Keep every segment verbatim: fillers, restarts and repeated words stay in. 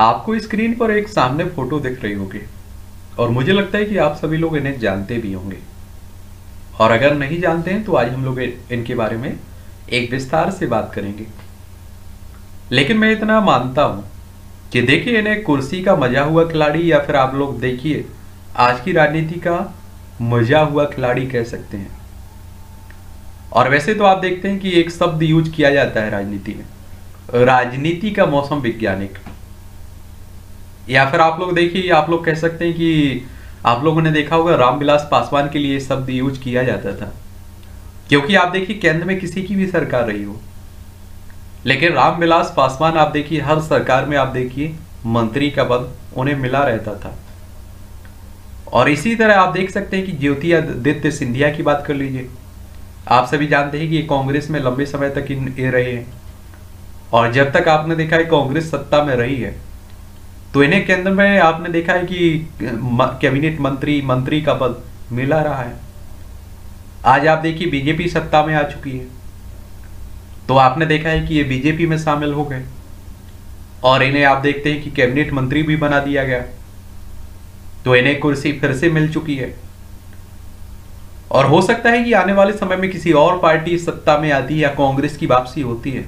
आपको स्क्रीन पर एक सामने फोटो दिख रही होगी और मुझे लगता है कि आप सभी लोग इन्हें जानते भी होंगे, और अगर नहीं जानते हैं तो आज हम लोग इनके बारे में एक विस्तार से बात करेंगे। लेकिन मैं इतना मानता हूं कि देखिए इन्हें कुर्सी का मजा हुआ खिलाड़ी, या फिर आप लोग देखिए आज की राजनीति का मजा हुआ खिलाड़ी कह सकते हैं। और वैसे तो आप देखते हैं कि एक शब्द यूज किया जाता है राजनीति में, राजनीति का मौसम वैज्ञानिक, या फिर आप लोग देखिए आप लोग कह सकते हैं कि आप लोगों ने देखा होगा रामविलास पासवान के लिए शब्द यूज किया जाता था, क्योंकि आप देखिए केंद्र में किसी की भी सरकार रही हो लेकिन रामविलास पासवान आप देखिए हर सरकार में आप देखिए मंत्री का पद उन्हें मिला रहता था। और इसी तरह आप देख सकते हैं कि ज्योतिरादित्य सिंधिया की बात कर लीजिए, आप सभी जानते हैं कि ये कांग्रेस में लंबे समय तक ये रहे हैं, और जब तक आपने देखा है कांग्रेस सत्ता में रही है तो इन्हें केंद्र में आपने देखा है कि कैबिनेट मंत्री मंत्री का पद मिला रहा है। आज आप देखिए बीजेपी सत्ता में आ चुकी है तो आपने देखा है कि ये बीजेपी में शामिल हो गए और इन्हें आप देखते हैं कि कैबिनेट मंत्री भी बना दिया गया, तो इन्हें कुर्सी फिर से मिल चुकी है। और हो सकता है कि आने वाले समय में किसी और पार्टी सत्ता में आती है या कांग्रेस की वापसी होती है,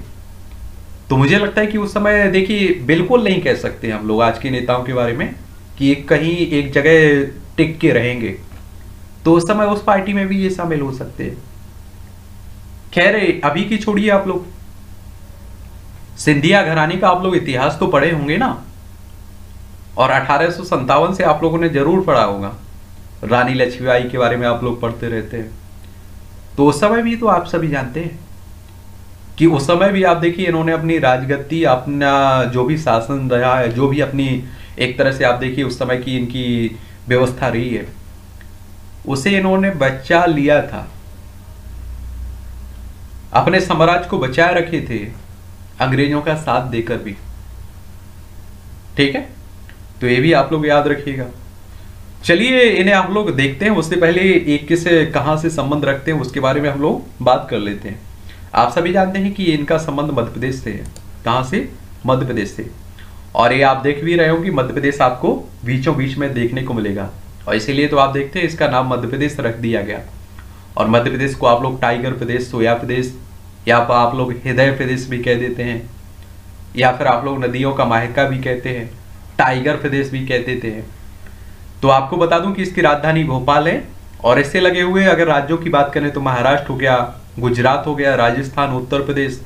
तो मुझे लगता है कि उस समय देखिए बिल्कुल नहीं कह सकते हम लोग आज के नेताओं के बारे में कि ये कहीं एक जगह टिक के रहेंगे, तो उस समय उस पार्टी में भी ये शामिल हो सकते हैं। खैर अभी की छोड़िए, आप लोग सिंधिया घराने का आप लोग इतिहास तो पढ़े होंगे ना, और अठारह सौ संतावन से आप लोगों ने जरूर पढ़ा होगा, रानी लक्ष्मीबाई के बारे में आप लोग पढ़ते रहते हैं, तो उस समय भी तो आप सभी जानते हैं कि उस समय भी आप देखिए इन्होंने अपनी राजगद्दी, अपना जो भी शासन रहा है, जो भी अपनी एक तरह से आप देखिए उस समय की इनकी व्यवस्था रही है उसे इन्होंने बचा लिया था, अपने साम्राज्य को बचाए रखे थे अंग्रेजों का साथ देकर भी, ठीक है, तो ये भी आप लोग याद रखिएगा। चलिए इन्हें हम लोग देखते हैं, उससे पहले एक किसे कहाँ से संबंध रखते हैं उसके बारे में हम लोग बात कर लेते हैं। आप सभी जानते हैं कि इनका संबंध मध्य प्रदेश से है, कहाँ से? मध्य प्रदेश से। और ये आप देख भी रहे होंगे मध्य प्रदेश आपको बीचों बीच में देखने को मिलेगा, और इसीलिए तो आप देखते हैं इसका नाम मध्य प्रदेश रख दिया गया। और मध्य प्रदेश को आप लोग टाइगर प्रदेश, सोया प्रदेश, या फिर आप लोग हृदय प्रदेश भी कह देते हैं, या फिर आप लोग नदियों का माहिका भी कहते हैं, टाइगर प्रदेश भी कह देते हैं। तो आपको बता दूं कि इसकी राजधानी भोपाल है, और इससे लगे हुए अगर राज्यों की बात करें तो महाराष्ट्र हो गया, गुजरात हो गया, राजस्थान, उत्तर प्रदेश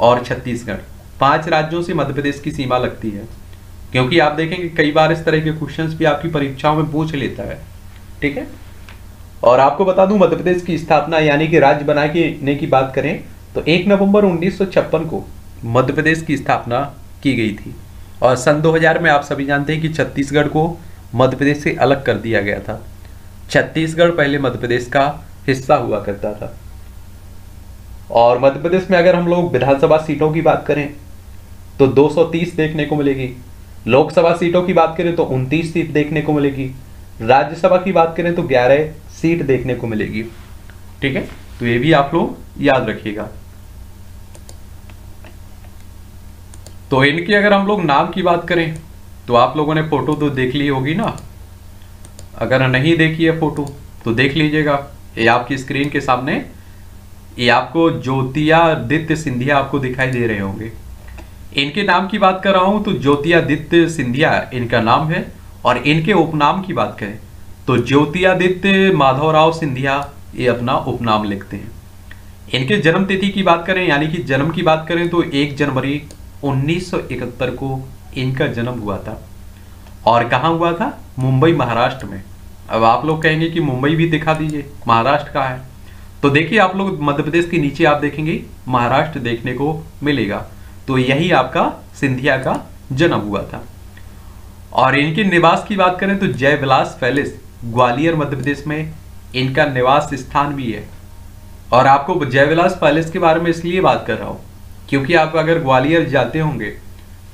और छत्तीसगढ़, पांच राज्यों से मध्य प्रदेश की सीमा लगती है, क्योंकि आप देखेंगे कई बार इस तरह के क्वेश्चंस भी आपकी परीक्षाओं में पूछ लेता है, ठीक है। और आपको बता दूं मध्य प्रदेश की स्थापना यानी कि राज्य बनाने की बात करें तो एक नवम्बर उन्नीस सौ छप्पन को मध्य प्रदेश की स्थापना की गई थी, और सन दो हज़ार में आप सभी जानते हैं कि छत्तीसगढ़ को मध्य प्रदेश से अलग कर दिया गया था। छत्तीसगढ़ पहले मध्य प्रदेश का हिस्सा हुआ करता था। और मध्य प्रदेश में अगर हम लोग विधानसभा सीटों की बात करें तो दो सौ तीस देखने को मिलेगी, लोकसभा सीटों की बात करें तो उनतीस सीट देखने को मिलेगी, राज्यसभा की बात करें तो ग्यारह सीट देखने को मिलेगी, ठीक है, तो ये भी आप लोग याद रखिएगा। तो इनकी अगर हम लोग नाम की बात करें तो आप लोगों ने फोटो तो देख ली होगी ना, अगर नहीं देखी है फोटो तो देख लीजिएगा, ये आपकी स्क्रीन के सामने ये आपको ज्योतिरादित्य सिंधिया आपको दिखाई दे रहे होंगे। इनके नाम की बात कर रहा हूं तो ज्योतिरादित्य सिंधिया इनका नाम है, और इनके उपनाम की बात करें तो ज्योतिरादित्य माधवराव सिंधिया ये अपना उपनाम लिखते हैं। इनके जन्म तिथि की बात करें यानी कि जन्म की बात करें तो एक जनवरी उन्नीस सौ इकहत्तर को इनका जन्म हुआ था, और कहाँ हुआ था? मुंबई, महाराष्ट्र में। अब आप लोग कहेंगे कि मुंबई भी दिखा दीजिए, महाराष्ट्र का है, तो देखिए आप लोग मध्य प्रदेश के नीचे आप देखेंगे महाराष्ट्र देखने को मिलेगा, तो यही आपका सिंधिया का जन्म हुआ था। और इनके निवास की बात करें तो जय विलास पैलेस ग्वालियर मध्य प्रदेश में इनका निवास स्थान भी है, और आपको जय विलास पैलेस के बारे में इसलिए बात कर रहा हूँ क्योंकि आप अगर ग्वालियर जाते होंगे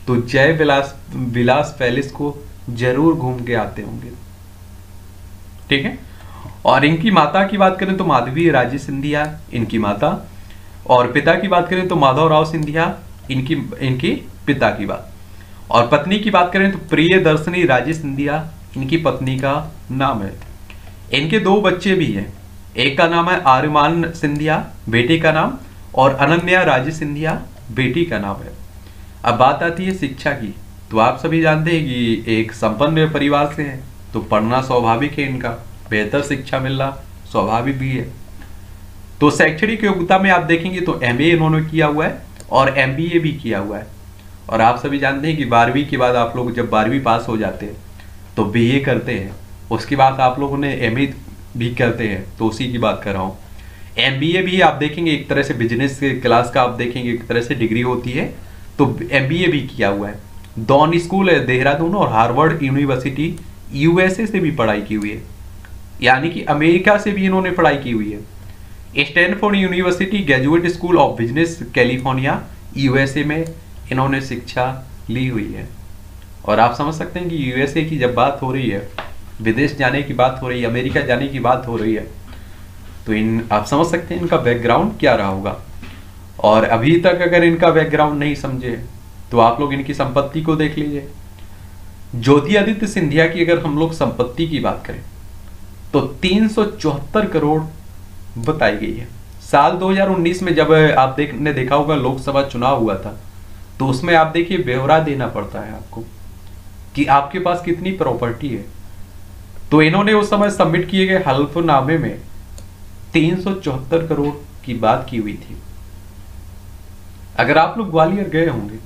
तो जय विलास विलास पैलेस को जरूर घूम के आते होंगे, ठीक है। और इनकी माता की बात करें तो माधवी राजे सिंधिया इनकी माता, और पिता की बात करें तो माधवराव सिंधिया इनकी इनके पिता की बात। और पत्नी की बात करें तो प्रियदर्शनी राजे सिंधिया इनकी पत्नी का नाम है। इनके दो बच्चे भी हैं, एक का नाम है आर्यमान सिंधिया बेटे का नाम, और अनन्या राजे सिंधिया बेटी का नाम है। अब बात आती है शिक्षा की, तो आप सभी जानते हैं कि एक संपन्न परिवार से हैं तो पढ़ना स्वाभाविक है, इनका बेहतर शिक्षा मिलना स्वाभाविक भी है। तो शैक्षणिक योग्यता में आप देखेंगे तो एमबीए इन्होंने किया हुआ है और एमबीए भी किया हुआ है। और आप सभी जानते हैं कि बारहवीं के बाद आप लोग जब बारहवीं पास हो जाते हैं तो बीए करते हैं, उसके बाद आप लोगों ने एमए भी करते हैं, तो उसी की बात कर रहा हूँ। एमबीए भी आप देखेंगे एक तरह से बिजनेस क्लास का आप देखेंगे एक तरह से डिग्री होती है, तो एमबीए भी किया हुआ है। डॉन स्कूल है देहरादून और हार्वर्ड यूनिवर्सिटी यूएसए से भी पढ़ाई की हुई है, यानी कि अमेरिका से भी इन्होंने पढ़ाई की हुई है। Stanford university graduate school of business California USA में इन्होंने शिक्षा ली हुई है। और आप समझ सकते हैं कि यूएसए की जब बात हो रही है, विदेश जाने की बात हो रही है, अमेरिका जाने की बात हो रही है, तो इन आप समझ सकते हैं इनका बैकग्राउंड क्या रहा होगा। और अभी तक अगर इनका बैकग्राउंड नहीं समझे तो आप लोग इनकी संपत्ति को देख लीजिए। ज्योतिरादित्य सिंधिया की अगर हम लोग संपत्ति की बात करें तो तीन सौ चौहत्तर करोड़ बताई गई है। साल दो हज़ार उन्नीस में जब आप देखने देखा होगा लोकसभा चुनाव हुआ था, तो उसमें आप देखिए ब्यौरा देना पड़ता है आपको कि आपके पास कितनी प्रॉपर्टी है। तो इन्होंने उस समय सबमिट किए गए हल्फनामे में तीन सौ चौहत्तर करोड़ की बात की हुई थी। अगर आप लोग ग्वालियर गए होंगे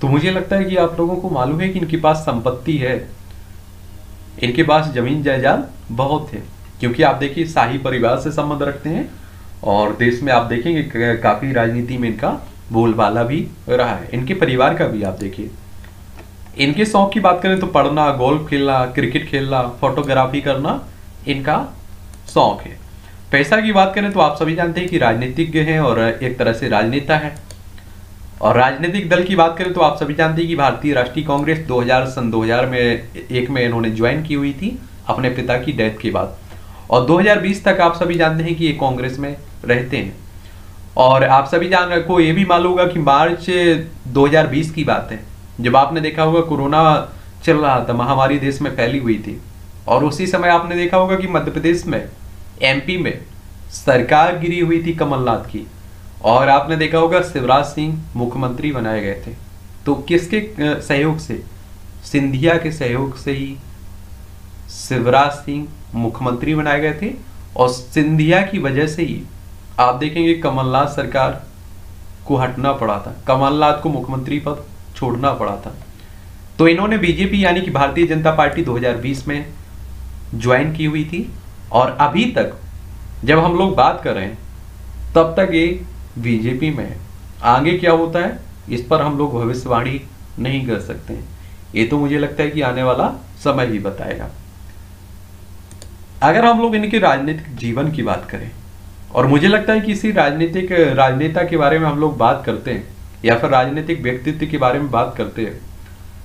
तो मुझे लगता है कि आप लोगों को मालूम है कि इनके पास संपत्ति है, इनके पास जमीन जायदाद बहुत है, क्योंकि आप देखिए शाही परिवार से संबंध रखते हैं और देश में आप देखेंगे काफी राजनीति में इनका बोलबाला भी रहा है, इनके परिवार का भी। आप देखिए इनके शौक की बात करें तो पढ़ना, गोल्फ खेलना, क्रिकेट खेलना, फोटोग्राफी करना इनका शौक है। पैसा की बात करें तो आप सभी जानते हैं कि राजनीतिज्ञ हैं और एक तरह से राजनेता है। और राजनीतिक दल की बात करें तो आप सभी जानते हैं कि भारतीय राष्ट्रीय कांग्रेस दो हज़ार सन दो हज़ार में एक में इन्होंने ज्वाइन की हुई थी अपने पिता की डेथ के बाद, और दो हज़ार बीस तक आप सभी जानते हैं कि ये कांग्रेस में रहते हैं। और आप सभी जान को ये भी मालूम होगा कि मार्च दो हज़ार बीस की बात है, जब आपने देखा होगा कोरोना चल रहा था, महामारी देश में फैली हुई थी, और उसी समय आपने देखा होगा कि मध्य प्रदेश में एमपी में सरकार गिरी हुई थी कमलनाथ की, और आपने देखा होगा शिवराज सिंह मुख्यमंत्री बनाए गए थे। तो किसके सहयोग से? सिंधिया के सहयोग से ही शिवराज सिंह मुख्यमंत्री बनाए गए थे, और सिंधिया की वजह से ही आप देखेंगे कमलनाथ सरकार को हटना पड़ा था, कमलनाथ को मुख्यमंत्री पद छोड़ना पड़ा था। तो इन्होंने बीजेपी यानी कि भारतीय जनता पार्टी दो हज़ार बीस में ज्वाइन की हुई थी, और अभी तक जब हम लोग बात कर रहे हैं तब तक ये बीजेपी में है। आगे क्या होता है इस पर हम लोग भविष्यवाणी नहीं कर सकते, ये तो मुझे लगता है कि आने वाला समय ही बताएगा। अगर हम लोग इनके राजनीतिक जीवन की बात करें, और मुझे लगता है कि इसी राजनीतिक राजनेता के बारे में हम लोग बात करते हैं या फिर राजनीतिक व्यक्तित्व के बारे में बात करते हैं,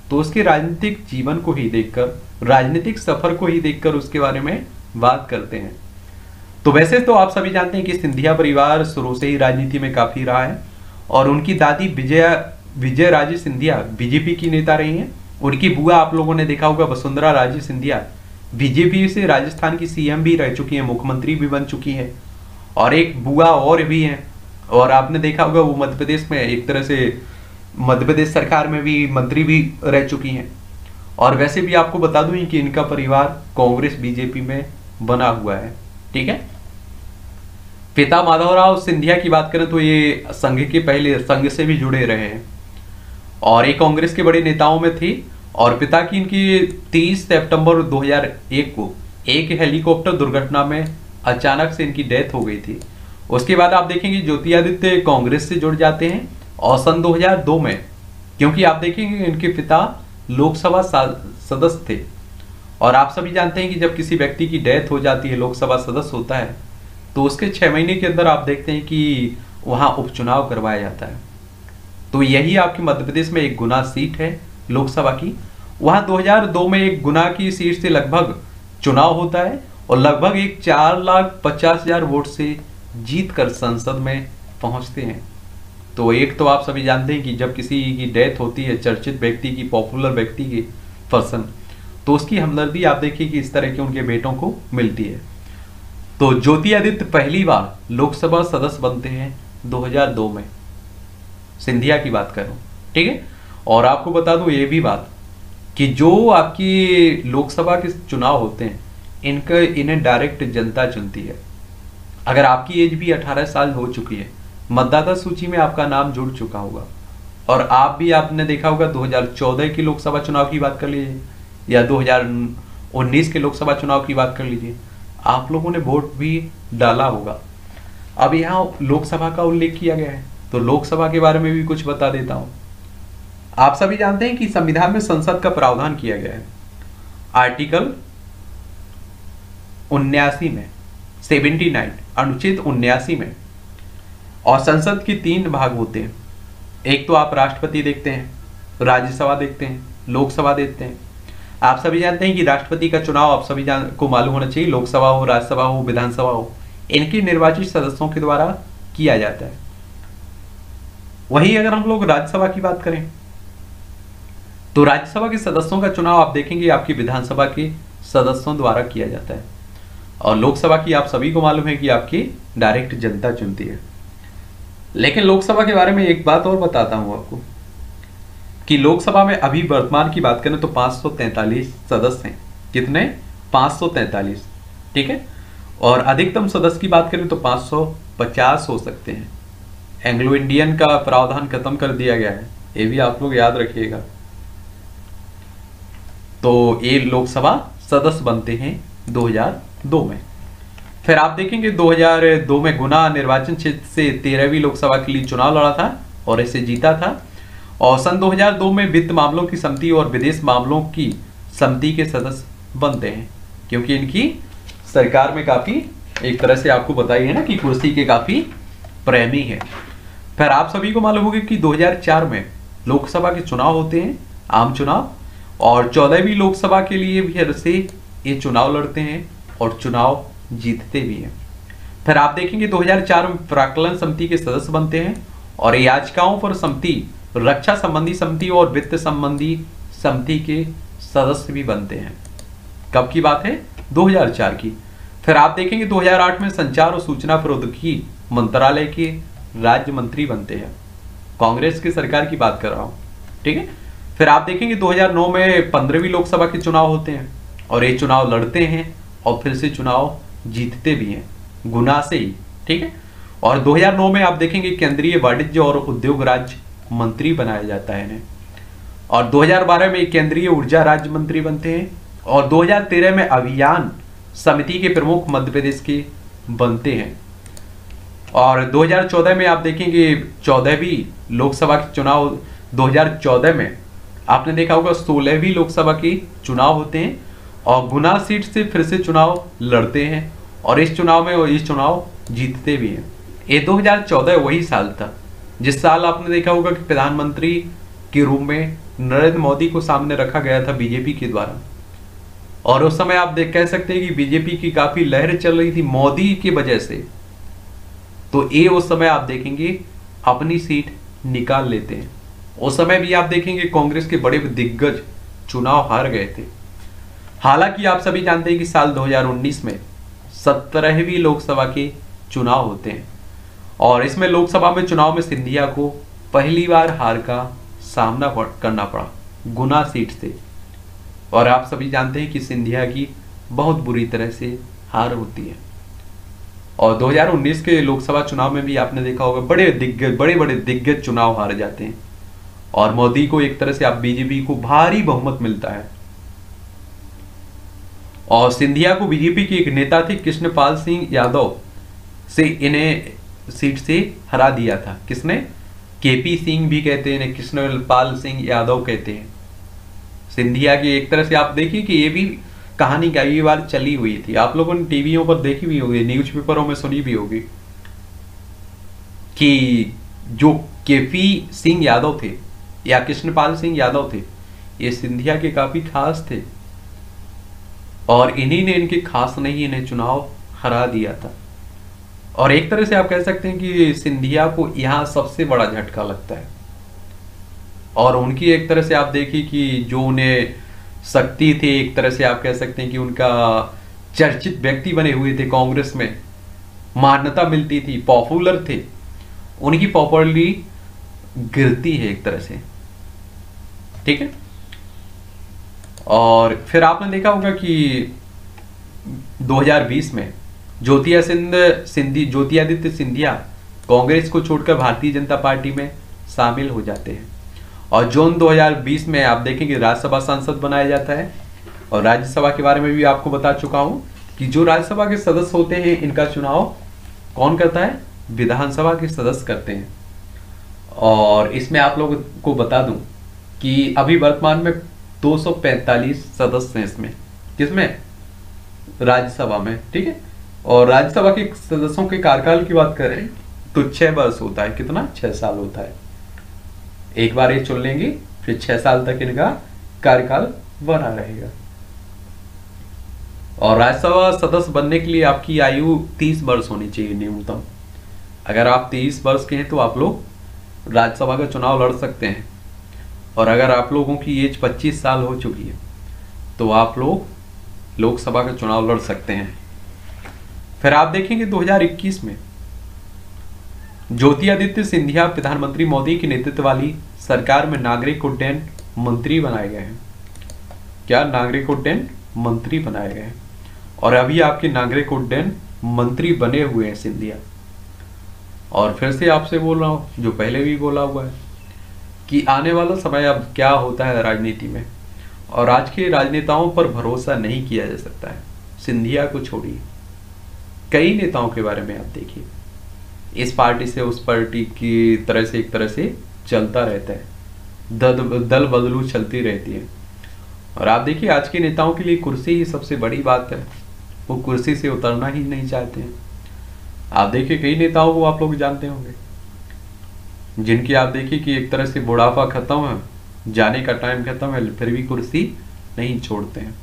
तो उसके राजनीतिक जीवन को ही देखकर, राजनीतिक सफर को ही देखकर उसके बारे में बात करते हैं। तो वैसे तो आप सभी जानते हैं कि सिंधिया परिवार शुरू से ही राजनीति में काफी रहा है, और उनकी दादी विजया विजयराजे सिंधिया बीजेपी की नेता रही हैं। उनकी बुआ आप लोगों ने देखा होगा वसुंधरा राजे सिंधिया बीजेपी से राजस्थान की सीएम भी रह चुकी हैं, मुख्यमंत्री भी बन चुकी हैं, और एक बुआ और भी हैं, और आपने देखा होगा वो मध्य प्रदेश में एक तरह से मध्य प्रदेश सरकार में भी मंत्री भी रह चुकी हैं। और वैसे भी आपको बता दूं कि इनका परिवार कांग्रेस बीजेपी में बना हुआ है, ठीक है। पिता माधवराव सिंधिया की बात करें तो ये संघ के पहले संघ से भी जुड़े रहे हैं, और ये कांग्रेस के बड़े नेताओं में थे। और पिता की इनकी तीस सितंबर दो हज़ार एक को एक हेलीकॉप्टर दुर्घटना में अचानक से इनकी डेथ हो गई थी। उसके बाद आप देखेंगे ज्योतिरादित्य कांग्रेस से जुड़ जाते हैं, और सन दो हज़ार दो में, क्योंकि आप देखेंगे इनके पिता लोकसभा सदस्य थे, और आप सभी जानते हैं कि जब किसी व्यक्ति की डेथ हो जाती है, लोकसभा सदस्य होता है, तो उसके छः महीने के अंदर आप देखते हैं कि वहाँ उपचुनाव करवाया जाता है। तो यही आपके मध्य प्रदेश में एक गुना सीट है लोकसभा की, वहाँ दो हज़ार दो में एक गुना की सीट से लगभग चुनाव होता है, और लगभग एक चार लाख पचास हज़ार वोट से जीत कर संसद में पहुँचते हैं। तो एक तो आप सभी जानते हैं कि जब किसी की डेथ होती है, चर्चित व्यक्ति की, पॉपुलर व्यक्ति की, पर्सन, तो उसकी हमदर्दी आप देखिए कि इस तरह के उनके बेटों को मिलती है। तो ज्योतिरादित्य पहली बार लोकसभा सदस्य बनते हैं दो हज़ार दो में, सिंधिया की बात करूं, ठीक है। और आपको बता दूं ये भी बात कि जो आपकी लोकसभा के चुनाव होते हैं, इनके इन्हें डायरेक्ट जनता चुनती है। अगर आपकी एज भी अठारह साल हो चुकी है, मतदाता सूची में आपका नाम जुड़ चुका होगा, और आप भी आपने देखा होगा दो हज़ार चौदह के लोकसभा चुनाव की बात कर लीजिए या दो हज़ार उन्नीस के लोकसभा चुनाव की बात कर लीजिए, आप लोगों ने वोट भी डाला होगा। अब यहाँ लोकसभा का उल्लेख किया गया है तो लोकसभा के बारे में भी कुछ बता देता हूँ। आप सभी जानते हैं कि संविधान में संसद का प्रावधान किया गया है। आर्टिकल उन्यासी में, सेवेंटी नाइन अनुच्छेद उन्यासी में, और संसद के तीन भाग होते हैं। एक तो आप राष्ट्रपति देखते हैं, राज्यसभा देखते हैं, लोकसभा देखते हैं। आप सभी जानते हैं कि राष्ट्रपति का चुनाव आप सभी जान को मालूम होना चाहिए, लोकसभा हो, राज्यसभा हो, विधानसभा हो, इनके निर्वाचित सदस्यों के द्वारा किया जाता है। वही अगर हम लोग राज्यसभा की बात करें तो राज्यसभा के सदस्यों का चुनाव आप देखेंगे आपकी विधानसभा के सदस्यों द्वारा किया जाता है, और लोकसभा की आप सभी को मालूम है कि आपकी डायरेक्ट जनता चुनती है। लेकिन लोकसभा के बारे में एक बात और बताता हूं आपको कि लोकसभा में अभी वर्तमान की बात करें तो पाँच सौ तैंतालीस सदस्य हैं। कितने? पाँच सौ तैंतालीस, ठीक है। और अधिकतम सदस्य की बात करें तो पाँच सौ पचास हो सकते हैं। एंग्लो इंडियन का प्रावधान खत्म कर दिया गया है, ये भी आप लोग याद रखिएगा। तो ये लोकसभा सदस्य बनते हैं दो हज़ार दो में। फिर आप देखेंगे दो हज़ार दो में गुना निर्वाचन क्षेत्र से तेरहवीं लोकसभा के लिए चुनाव लड़ा था और इसे जीता था। और सन दो हज़ार दो में वित्त मामलों की समिति और विदेश मामलों की समिति के सदस्य बनते हैं, क्योंकि इनकी सरकार में काफ़ी, एक तरह से आपको बताइए ना कि कुर्सी के काफ़ी प्रेमी है। फिर आप सभी को मालूम होगा कि दो हज़ार चार में लोकसभा के चुनाव होते हैं, आम चुनाव, और चौदहवीं लोकसभा के लिए भी से ये चुनाव लड़ते हैं और चुनाव जीतते भी हैं। फिर आप देखेंगे दो हज़ार चार में प्राक्कलन समिति के सदस्य बनते हैं, और याचिकाओं पर समिति, रक्षा संबंधी समिति और वित्त संबंधी समिति के सदस्य भी बनते हैं। कब की बात है? दो हज़ार चार की। फिर आप देखेंगे दो हज़ार आठ में संचार और सूचना प्रौद्योगिकी मंत्रालय के राज्य मंत्री बनते हैं। कांग्रेस की सरकार की बात कर रहा हूं, ठीक है। फिर आप देखेंगे दो हज़ार नौ में पंद्रहवीं लोकसभा के चुनाव होते हैं, और ये चुनाव लड़ते हैं और फिर से चुनाव जीतते भी हैं, गुना से ही, ठीक है। और दो हज़ार नौ में आप देखेंगे केंद्रीय वाणिज्य और उद्योग राज्य मंत्री बनाया जाता है इन्हें, और दो हज़ार बारह में केंद्रीय ऊर्जा राज्य मंत्री बनते हैं, और दो हज़ार तेरह में अभियान समिति के प्रमुख मध्य प्रदेश के बनते हैं। और दो हज़ार चौदह में आप देखेंगे चौदहवीं लोकसभा के चुनाव, दो हज़ार चौदह में आपने देखा होगा सोलहवीं लोकसभा के चुनाव होते हैं, और गुना सीट से फिर से चुनाव लड़ते हैं, और इस चुनाव में और इस चुनाव जीतते भी हैं। ये दो हज़ार चौदह वही साल था जिस साल आपने देखा होगा कि प्रधानमंत्री के रूप में नरेंद्र मोदी को सामने रखा गया था बीजेपी के द्वारा, और उस समय आप देख कह सकते हैं कि बीजेपी की काफ़ी लहर चल रही थी मोदी की वजह से। तो ये उस समय आप देखेंगे अपनी सीट निकाल लेते हैं। उस समय भी आप देखेंगे कांग्रेस के बड़े दिग्गज चुनाव हार गए थे। हालांकि आप सभी जानते हैं कि साल दो हज़ार उन्नीस में सत्रहवीं लोकसभा के चुनाव होते हैं, और इसमें लोकसभा में चुनाव में सिंधिया को पहली बार हार का सामना करना पड़ा गुना सीट से, और आप सभी जानते हैं कि सिंधिया की बहुत बुरी तरह से हार होती है। और दो हज़ार उन्नीस के लोकसभा चुनाव में भी आपने देखा होगा बड़े दिग्गज, बड़े बड़े दिग्गज चुनाव हार जाते हैं, और मोदी को एक तरह से आप बीजेपी को भारी बहुमत मिलता है। और सिंधिया को बीजेपी के एक नेता थे कृष्ण पाल सिंह यादव से इन्हें सीट से हरा दिया था। किसने? केपी सिंह भी कहते हैं, कृष्ण पाल सिंह यादव कहते हैं सिंधिया की। एक तरह से आप देखिए कि ये भी कहानी कई बार चली हुई थी, आप लोगों ने टीवीओं पर देखी भी होगी, न्यूज़पेपरों में सुनी भी होगी कि जो केपी सिंह यादव थे या कृष्णपाल सिंह यादव थे, ये सिंधिया के काफ़ी खास थे, और इन्हीं ने इनके खास नहीं इन्हें चुनाव हरा दिया था। और एक तरह से आप कह सकते हैं कि सिंधिया को यहाँ सबसे बड़ा झटका लगता है। और उनकी एक तरह से आप देखिए कि जो उन्हें शक्ति थी, एक तरह से आप कह सकते हैं कि उनका चर्चित व्यक्ति बने हुए थे, कांग्रेस में मान्यता मिलती थी, पॉपुलर थे, उनकी पॉपुलरिटी गिरती है एक तरह से, ठीक है। और फिर आपने देखा होगा कि दो हज़ार बीस में ज्योतिया सिंध सिंधी ज्योतिरादित्य सिंधिया कांग्रेस को छोड़कर भारतीय जनता पार्टी में शामिल हो जाते हैं और जून दो हज़ार बीस में आप देखेंगे राज्यसभा सांसद बनाया जाता है। और राज्यसभा के बारे में भी आपको बता चुका हूं कि जो राज्यसभा के सदस्य होते हैं इनका चुनाव कौन करता है, विधानसभा के सदस्य करते हैं। और इसमें आप लोगों को बता दूं कि अभी वर्तमान में दो सौ पैंतालीस सदस्य हैं इसमें, किसमें, राज्यसभा में, ठीक है। और राज्यसभा के सदस्यों के कार्यकाल की बात करें तो छह वर्ष होता है, कितना, छह साल होता है। एक बार ये चुन लेंगे फिर छह साल तक इनका कार्यकाल बना रहेगा। और राज्यसभा सदस्य बनने के लिए आपकी आयु तीस वर्ष होनी चाहिए न्यूनतम। अगर आप तीस वर्ष के हैं तो आप लोग राज्यसभा का चुनाव लड़ सकते हैं। और अगर आप लोगों की एज पच्चीस साल हो चुकी है तो आप लोग लोकसभा का चुनाव लड़ सकते हैं। फिर आप देखेंगे दो हज़ार इक्कीस में ज्योतिरादित्य सिंधिया प्रधानमंत्री मोदी के नेतृत्व वाली सरकार में नागरिक उड्डयन मंत्री बनाए गए हैं। क्या, नागरिक उड्डयन मंत्री बनाए गए हैं। और अभी आपके नागरिक उड्डयन मंत्री बने हुए हैं सिंधिया। और फिर से आपसे बोल रहा हूँ, जो पहले भी बोला हुआ है, कि आने वाला समय अब क्या होता है राजनीति में, और आज के राजनेताओं पर भरोसा नहीं किया जा सकता है, सिंधिया को छोड़िए। कई नेताओं के बारे में आप देखिए, इस पार्टी से उस पार्टी की तरह से एक तरह से चलता रहता है, दल दल बदलू चलती रहती है। और आप देखिए आज के नेताओं के लिए कुर्सी ही सबसे बड़ी बात है, वो कुर्सी से उतरना ही नहीं चाहते हैं। आप देखिए कई नेताओं को आप लोग जानते होंगे जिनकी आप देखिए कि एक तरह से बुढ़ापा खत्म है, जाने का टाइम खत्म है, फिर भी कुर्सी नहीं छोड़ते हैं।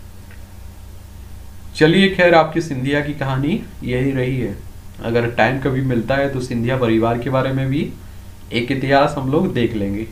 चलिए, खैर आपकी सिंधिया की कहानी यही रही है। अगर टाइम कभी मिलता है तो सिंधिया परिवार के बारे में भी एक इतिहास हम लोग देख लेंगे।